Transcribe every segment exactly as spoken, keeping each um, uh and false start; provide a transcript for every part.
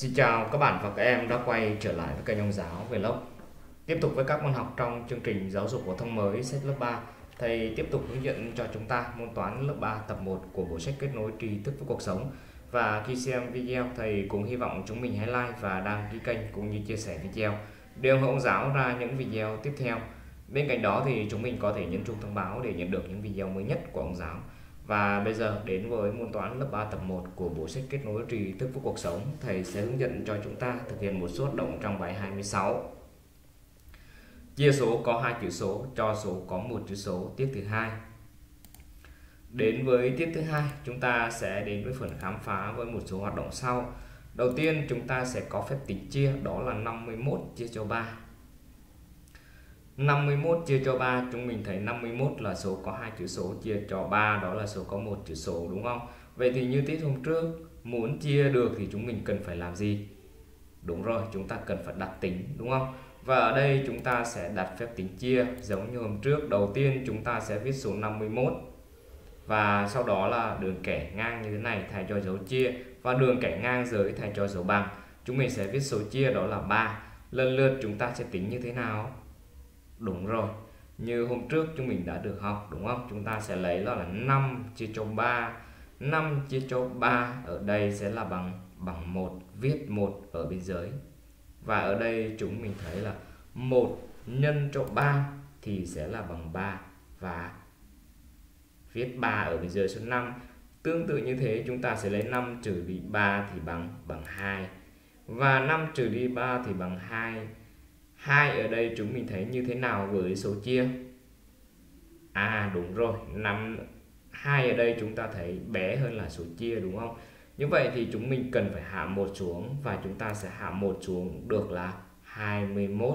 Xin chào các bạn và các em đã quay trở lại với kênh Ông Giáo Vlog. Tiếp tục với các môn học trong chương trình giáo dục phổ thông mới sách lớp ba, thầy tiếp tục hướng dẫn cho chúng ta môn toán lớp ba tập một của bộ sách Kết Nối Tri Thức với Cuộc Sống. Và khi xem video, thầy cũng hy vọng chúng mình hãy like và đăng ký kênh cũng như chia sẻ video để ủng hộ Ông Giáo ra những video tiếp theo. Bên cạnh đó thì chúng mình có thể nhấn chuông thông báo để nhận được những video mới nhất của Ông Giáo. Và bây giờ đến với môn toán lớp ba tập một của bộ sách Kết Nối Tri Thức với Cuộc Sống, thầy sẽ hướng dẫn cho chúng ta thực hiện một số hoạt động trong bài hai mươi sáu. Chia số có hai chữ số, cho số có một chữ số, tiết thứ hai. Đến với tiết thứ hai, chúng ta sẽ đến với phần khám phá với một số hoạt động sau. Đầu tiên chúng ta sẽ có phép tính chia, đó là năm mươi mốt chia cho ba. năm mươi mốt chia cho ba, chúng mình thấy năm mươi mốt là số có hai chữ số, chia cho ba đó là số có một chữ số, đúng không? Vậy thì như tiết hôm trước, muốn chia được thì chúng mình cần phải làm gì? Đúng rồi, chúng ta cần phải đặt tính, đúng không? Và ở đây chúng ta sẽ đặt phép tính chia giống như hôm trước. Đầu tiên chúng ta sẽ viết số năm mươi mốt và sau đó là đường kẻ ngang như thế này thay cho dấu chia, và đường kẻ ngang dưới thay cho dấu bằng. Chúng mình sẽ viết số chia đó là ba. Lần lượt chúng ta sẽ tính như thế nào? Đúng rồi, như hôm trước chúng mình đã được học, đúng không? Chúng ta sẽ lấy đó là năm chia cho ba. năm chia cho ba ở đây sẽ là bằng bằng một, viết một ở bên dưới. Và ở đây chúng mình thấy là một nhân cho ba thì sẽ là bằng ba, và viết ba ở bên dưới số năm. Tương tự như thế, chúng ta sẽ lấy năm trừ đi ba thì bằng bằng hai. Và năm trừ đi ba thì bằng hai. hai ở đây chúng mình thấy như thế nào với số chia? À đúng rồi, năm hai ở đây chúng ta thấy bé hơn là số chia, đúng không? Như vậy thì chúng mình cần phải hạ một xuống, và chúng ta sẽ hạ một xuống được là hai mươi mốt.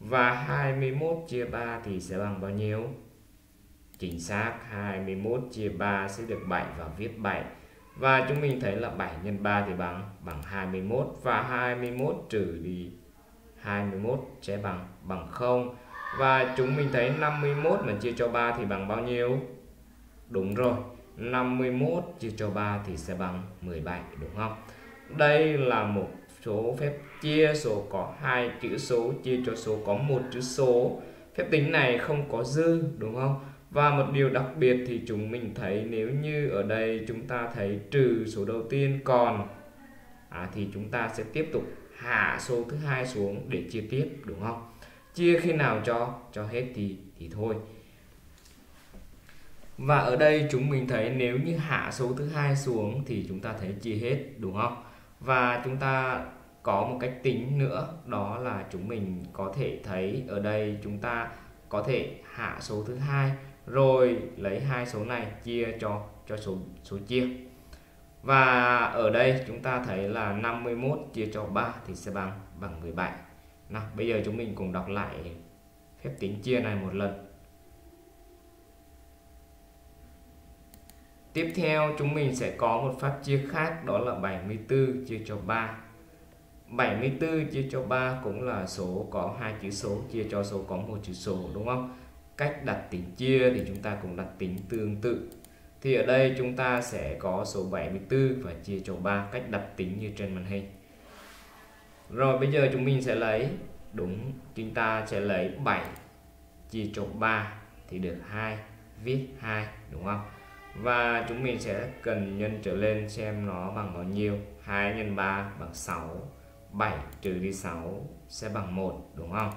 Và hai mươi mốt chia ba thì sẽ bằng bao nhiêu? Chính xác, hai mươi mốt chia ba sẽ được bảy, và viết bảy. Và chúng mình thấy là bảy nhân ba thì bằng bằng hai mươi mốt, và hai mươi mốt trừ đi hai mươi mốt sẽ bằng bằng không. Và chúng mình thấy năm mươi mốt mà chia cho ba thì bằng bao nhiêu? Đúng rồi, năm mươi mốt chia cho ba thì sẽ bằng mười bảy, đúng không? Đây là một số phép chia số có hai chữ số chia cho số có một chữ số. Phép tính này không có dư, đúng không? Và một điều đặc biệt thì chúng mình thấy nếu như ở đây chúng ta thấy trừ số đầu tiên còn à, thì chúng ta sẽ tiếp tục hạ số thứ hai xuống để chia tiếp, đúng không? Chia khi nào cho cho hết thì thì thôi. Và ở đây chúng mình thấy nếu như hạ số thứ hai xuống thì chúng ta thấy chia hết, đúng không? Và chúng ta có một cách tính nữa, đó là chúng mình có thể thấy ở đây chúng ta có thể hạ số thứ hai rồi lấy hai số này chia cho cho số số chia. Và ở đây chúng ta thấy là năm mươi mốt chia cho ba thì sẽ bằng bằng mười bảy. Nào, bây giờ chúng mình cùng đọc lại phép tính chia này một lần. Tiếp theo chúng mình sẽ có một phép chia khác, đó là bảy mươi tư chia cho ba. bảy mươi tư chia cho ba cũng là số có hai chữ số chia cho số có một chữ số, đúng không? Cách đặt tính chia thì chúng ta cũng đặt tính tương tự. Thì ở đây chúng ta sẽ có số bảy mươi tư và chia cho ba, cách đặt tính như trên màn hình. Rồi bây giờ chúng mình sẽ lấy, đúng, chúng ta sẽ lấy bảy chia cho ba thì được hai, viết hai, đúng không? Và chúng mình sẽ cần nhân trở lên xem nó bằng bao nhiêu. hai nhân ba bằng sáu, bảy trừ đi sáu sẽ bằng một, đúng không?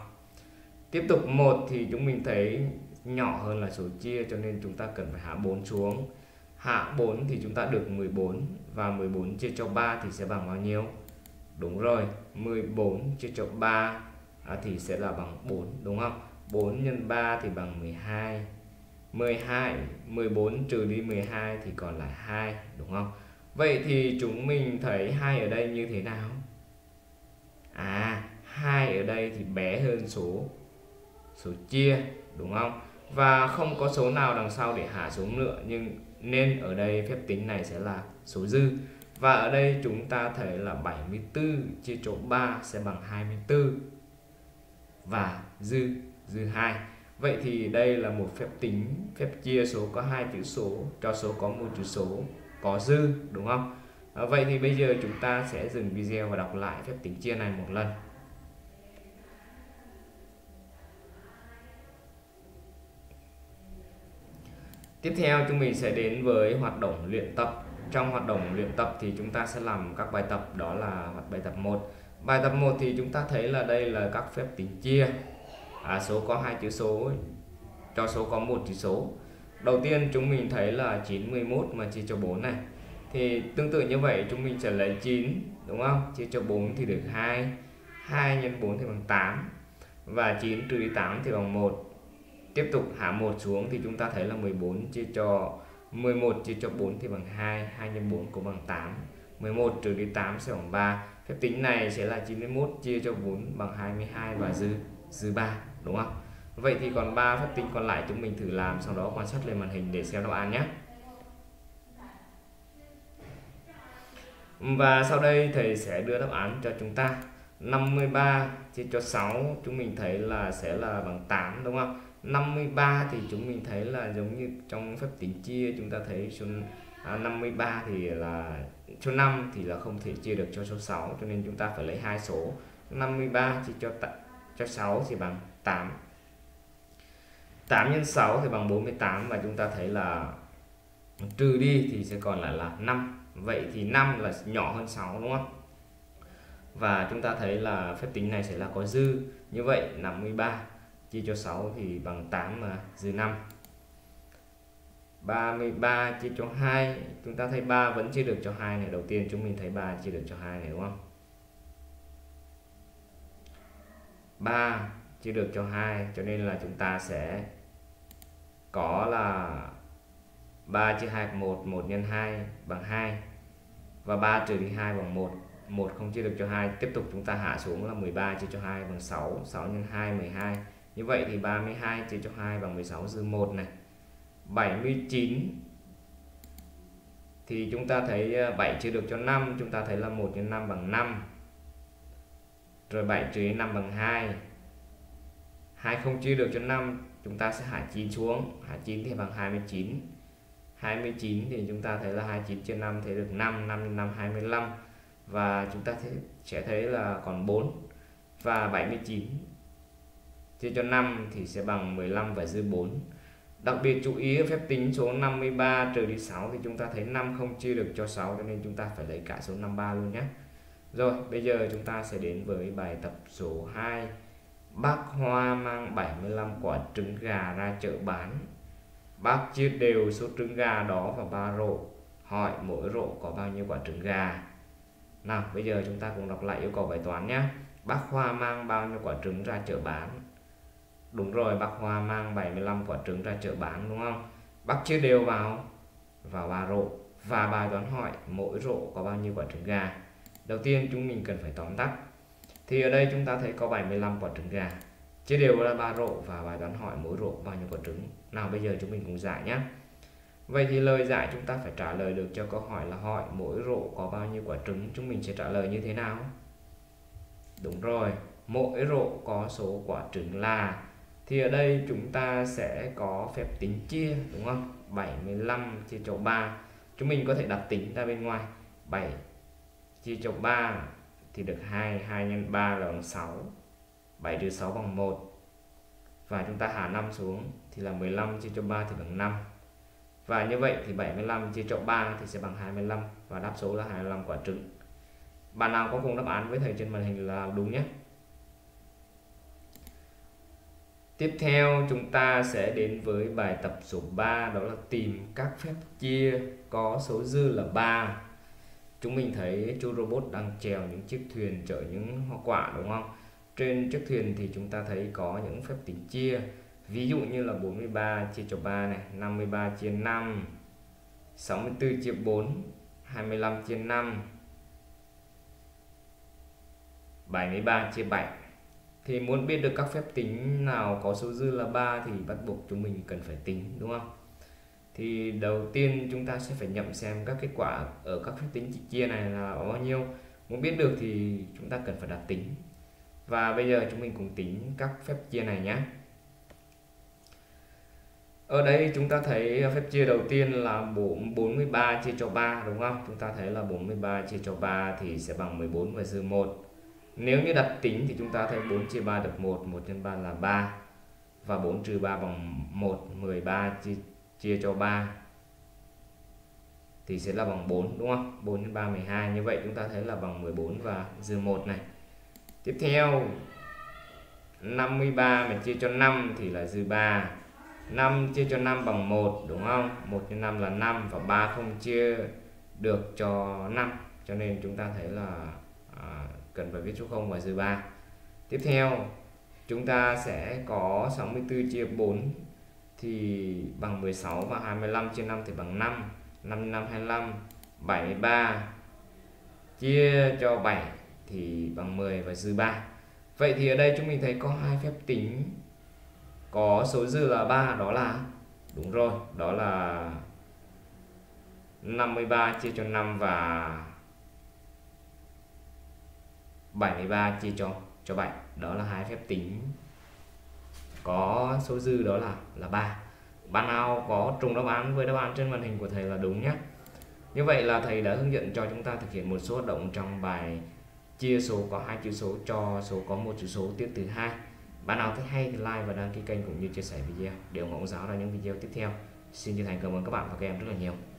Tiếp tục một thì chúng mình thấy nhỏ hơn là số chia cho nên chúng ta cần phải hạ bốn xuống. Hạ bốn thì chúng ta được mười bốn, và mười bốn chia cho ba thì sẽ bằng bao nhiêu? Đúng rồi, mười bốn chia cho ba à, thì sẽ là bằng bốn, đúng không? bốn nhân ba thì bằng mười hai. mười hai, mười bốn trừ đi mười hai thì còn lại hai, đúng không? Vậy thì chúng mình thấy hai ở đây như thế nào? À, hai ở đây thì bé hơn số số chia, đúng không? Và không có số nào đằng sau để hạ xuống nữa, nhưng nên ở đây phép tính này sẽ là số dư. Và ở đây chúng ta thấy là bảy mươi tư chia cho ba sẽ bằng hai mươi tư, và dư dư hai. Vậy thì đây là một phép tính, phép chia số có hai chữ số cho số có một chữ số có dư, đúng không? à, vậy thì bây giờ chúng ta sẽ dừng video và đọc lại phép tính chia này một lần. Tiếp theo chúng mình sẽ đến với hoạt động luyện tập. Trong hoạt động luyện tập thì chúng ta sẽ làm các bài tập, đó là bài tập một. Bài tập một thì chúng ta thấy là đây là các phép tính chia. À, số có hai chữ số cho số có một chữ số. Đầu tiên chúng mình thấy là chín mươi mốt mà chia cho bốn này. Thì tương tự như vậy chúng mình sẽ lấy chín đúng không? Chia cho bốn thì được hai. hai nhân bốn thì bằng tám. Và chín trừ đi tám thì bằng một. Tiếp tục hạ một xuống thì chúng ta thấy là mười bốn chia cho mười một chia cho bốn thì bằng hai, hai nhân bốn cũng bằng tám. mười một trừ đi tám sẽ bằng ba. Phép tính này sẽ là chín mươi mốt chia cho bốn bằng hai mươi hai và dư dư ba đúng không? Vậy thì còn ba phép tính còn lại chúng mình thử làm, sau đó quan sát lên màn hình để xem đáp án nhé. Và sau đây thầy sẽ đưa đáp án cho chúng ta. năm mươi ba chia cho sáu chúng mình thấy là sẽ là bằng tám đúng không? năm mươi ba thì chúng mình thấy là giống như trong phép tính chia, chúng ta thấy số năm mươi ba thì là số năm thì là không thể chia được cho số sáu, cho nên chúng ta phải lấy hai số. năm mươi ba chia cho cho sáu thì bằng tám. tám nhân sáu thì bằng bốn mươi tám và chúng ta thấy là trừ đi thì sẽ còn lại là năm. Vậy thì năm là nhỏ hơn sáu đúng không? Và chúng ta thấy là phép tính này sẽ là có dư. Như vậy năm mươi ba chia cho sáu thì bằng tám mà dư năm. ba mươi ba chia cho hai, chúng ta thấy ba vẫn chia được cho hai này. Đầu tiên chúng mình thấy ba chia được cho hai này đúng không? ba chia được cho hai, cho nên là chúng ta sẽ có là ba chia hai bằng một, một nhân hai bằng hai. Và ba trừ đi hai bằng một, một không chia được cho hai. Tiếp tục chúng ta hạ xuống là mười ba chia cho hai bằng sáu, sáu nhân hai mười hai. Như vậy thì ba mươi hai chia cho hai bằng mười sáu dư một này. bảy mươi chín thì chúng ta thấy bảy chia được cho năm, chúng ta thấy là một nhân năm bằng năm. Rồi bảy trừ năm bằng hai. hai không chia được cho năm, chúng ta sẽ hạ chín xuống, hạ chín thì bằng hai mươi chín. hai mươi chín thì chúng ta thấy là hai mươi chín chia năm thì được năm, năm nhân năm hai mươi lăm. Và chúng ta sẽ thấy là còn bốn. Và bảy mươi chín chia cho năm thì sẽ bằng mười lăm và dư bốn. Đặc biệt chú ý ở phép tính số năm mươi ba trừ đi sáu thì chúng ta thấy năm không chia được cho sáu, cho nên chúng ta phải lấy cả số năm mươi ba luôn nhé. Rồi bây giờ chúng ta sẽ đến với bài tập số hai. Bác Hoa mang bảy mươi lăm quả trứng gà ra chợ bán. Bác chia đều số trứng gà đó vào ba rổ. Hỏi mỗi rổ có bao nhiêu quả trứng gà. Nào bây giờ chúng ta cùng đọc lại yêu cầu bài toán nhé. Bác Hoa mang bao nhiêu quả trứng ra chợ bán? Đúng rồi, bác Hoa mang bảy mươi lăm quả trứng ra chợ bán đúng không? Bác chia đều vào vào ba rổ. Và bài toán hỏi mỗi rổ có bao nhiêu quả trứng gà. Đầu tiên chúng mình cần phải tóm tắt. Thì ở đây chúng ta thấy có bảy mươi lăm quả trứng gà, chia đều là ba rổ và bài toán hỏi mỗi rổ bao nhiêu quả trứng. Nào bây giờ chúng mình cùng giải nhé. Vậy thì lời giải chúng ta phải trả lời được cho câu hỏi là hỏi mỗi rổ có bao nhiêu quả trứng. Chúng mình sẽ trả lời như thế nào? Đúng rồi, mỗi rổ có số quả trứng là. Thì ở đây chúng ta sẽ có phép tính chia đúng không? bảy mươi lăm chia cho ba. Chúng mình có thể đặt tính ra bên ngoài. bảy chia cho ba thì được hai, hai nhân ba là bằng sáu. bảy trừ sáu bằng một. Và chúng ta hạ năm xuống thì là mười lăm chia cho ba thì bằng năm. Và như vậy thì bảy mươi lăm chia cho ba thì sẽ bằng hai mươi lăm và đáp số là hai mươi lăm quả trứng. Bạn nào có cùng đáp án với thầy trên màn hình là đúng nhé. Tiếp theo chúng ta sẽ đến với bài tập số ba, đó là tìm các phép chia có số dư là ba. Chúng mình thấy chú robot đang chèo những chiếc thuyền chở những hoa quả đúng không? Trên chiếc thuyền thì chúng ta thấy có những phép tính chia. Ví dụ như là bốn mươi ba chia cho ba này, năm mươi ba chia năm, sáu mươi tư chia bốn, hai mươi lăm chia năm, bảy mươi ba chia bảy. Thì muốn biết được các phép tính nào có số dư là ba thì bắt buộc chúng mình cần phải tính đúng không? Thì đầu tiên chúng ta sẽ phải nhẩm xem các kết quả ở các phép tính chia này là bao nhiêu. Muốn biết được thì chúng ta cần phải đặt tính. Và bây giờ chúng mình cùng tính các phép chia này nhé. Ở đây chúng ta thấy phép chia đầu tiên là bốn mươi ba chia cho ba, đúng không? Chúng ta thấy là bốn mươi ba chia cho ba thì sẽ bằng mười bốn và dư một. Nếu như đặt tính thì chúng ta thấy bốn chia ba được một, một nhân ba là ba. Và bốn trừ ba bằng một, mười ba chia, chia cho ba thì sẽ là bằng bốn, đúng không? bốn nhân ba mười hai, như vậy chúng ta thấy là bằng mười bốn và dư một này. Tiếp theo năm mươi ba mà chia cho năm thì là dư ba. năm chia cho năm bằng một, đúng không? một nhân năm là năm và ba không chia được cho năm, cho nên chúng ta thấy là à, cần phải viết số không và dư ba. Tiếp theo chúng ta sẽ có sáu mươi tư chia bốn thì bằng mười sáu và hai mươi lăm chia năm thì bằng năm. năm năm hai mươi lăm, bảy mươi ba chia cho bảy thì bằng mười và dư ba. Vậy thì ở đây chúng mình thấy có hai phép tính có số dư là ba, đó là đúng rồi, đó là năm mươi ba chia cho năm và bảy mươi ba chia cho cho bảy. Đó là hai phép tính có số dư đó là là ba. Bạn nào có trùng đáp án với đáp án trên màn hình của thầy là đúng nhé. Như vậy là thầy đã hướng dẫn cho chúng ta thực hiện một số hoạt động trong bài chia số có hai chữ số cho số có một chữ số tiếp từ hai. Bạn nào thấy hay thì like và đăng ký kênh cũng như chia sẻ video để ủng hộ Ông Giáo ra những video tiếp theo. Xin chân thành cảm ơn các bạn và các em rất là nhiều.